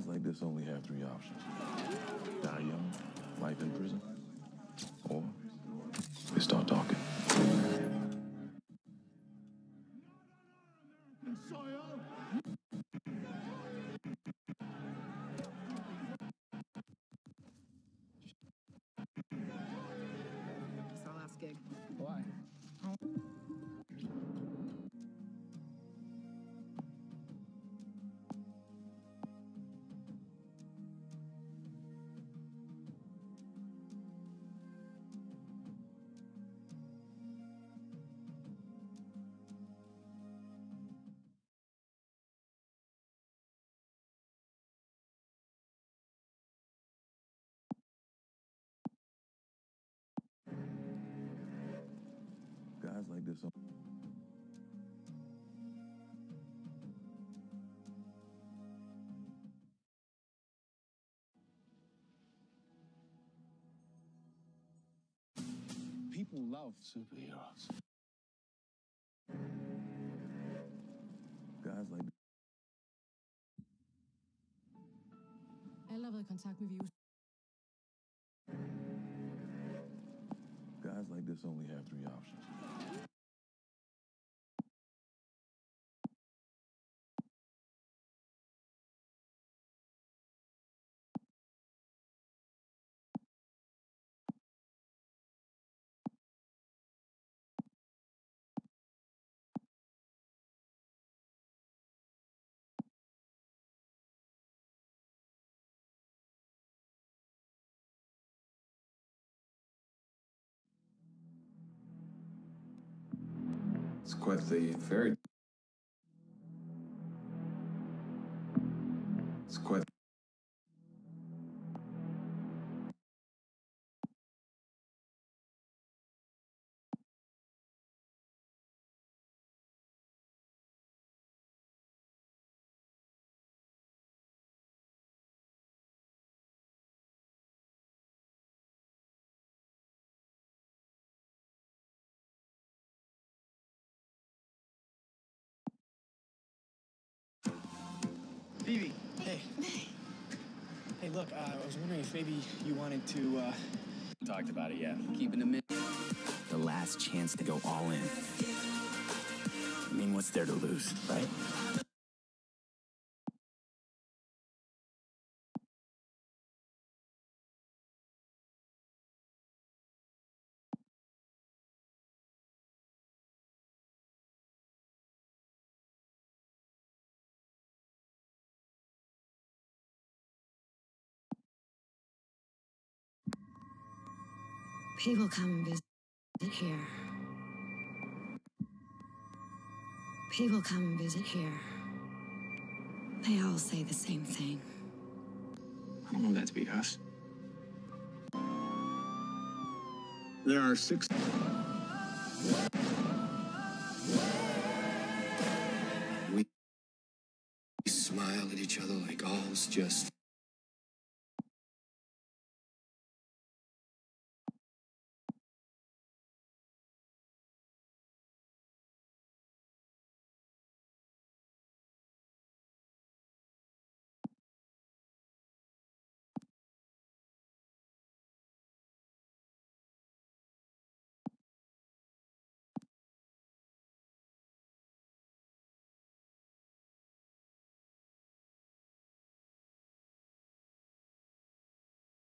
guys like this only have three options. Die young, life in prison, or they start talking. It's our last gig. Why? Like this. People love superheroes. Guys like this. Alle har været I kontakt med virus. Guys like this only have three options. It's quite the fairy. It's quite. Phoebe, hey. Hey, look, I was wondering if maybe you wanted to, Talked about it, yeah. Keeping the minute. The last chance to go all in. I mean, what's there to lose, right? People come and visit here. People come and visit here. They all say the same thing. I don't want that to be us. There are 6... We smile at each other like all's just...